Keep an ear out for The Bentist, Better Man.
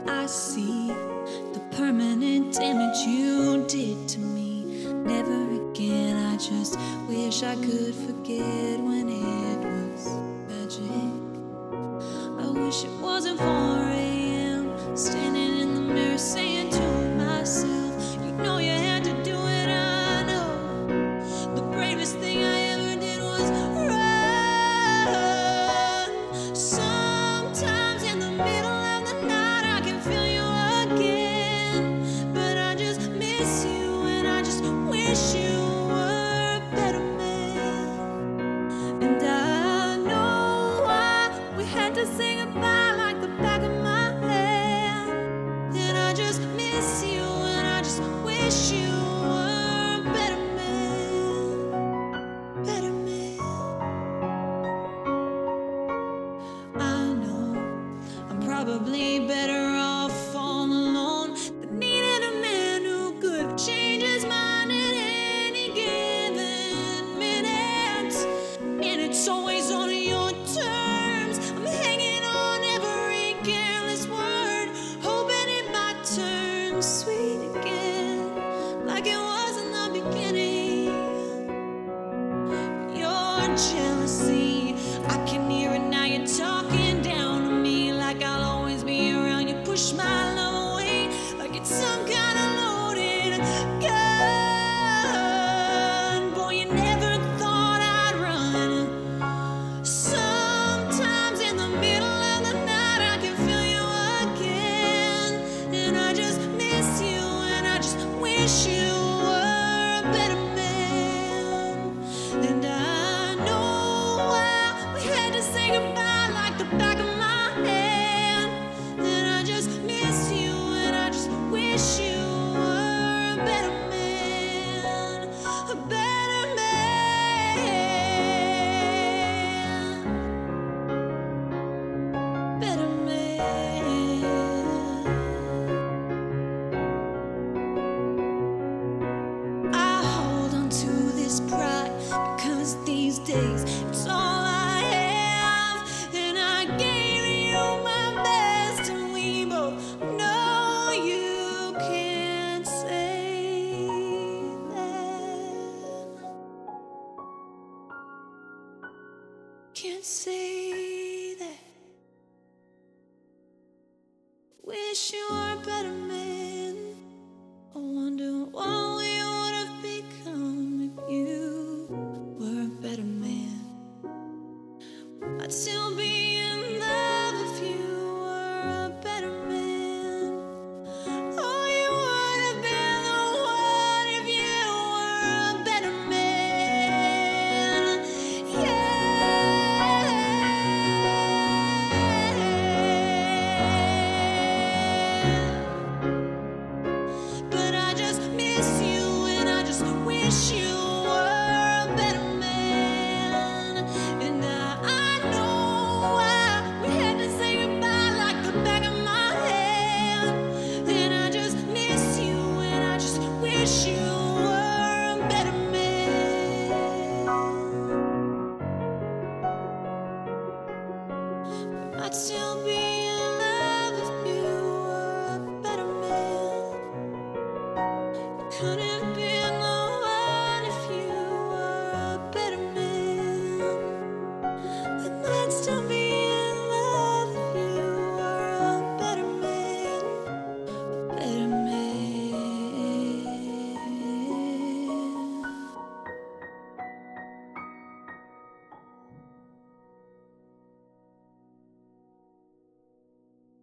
and I see the permanent damage you did to me. Never again, I just wish I could forget when it was magic. I wish it wasn't 4 a.m. standing in the mirror saying to myself, you know you had to do it, I know. The bravest thing I ever did was run. Sometimes in the middle of the night I can feel you again, but I just miss you and I just wish you were a better man. And I know why we had to sing goodbye like the back of my hand, and I just miss you and I just wish you were a better man, better man. I know I'm probably better off all alone than needing a man who could change his mind at any given minute. And it's always on your terms. I'm hanging on every careless word, hoping it might turn sweet again, like it was in the beginning. Your jealousy, I can hear it now. You're talking down to me like I'll always be around. You push my love away like it's some kind of loaded gun. Boy, you never thought I'd run. Sometimes in the middle of the night I can feel you again, and I just miss you and I just wish you were a better man. And I know why we had to say goodbye like the back of my hand, and I just miss you and I just wish you were a better man, a better man. Better man. I hold on to this pride because these days it's all I have, and I gave you my best, and we both know you can't say that. Can't say that. Wish you were a better man. I wonder what we would have become if you were a better man. I'd still be in love if you were a better man. Oh, you would have been the one if you were a better man. Yeah. But I just miss you and I just wish you were a better man. And I know why we had to say goodbye like the back of my hand, and I just miss you and I just wish you were a better man. I'd still be in love if you were a better man. Couldn't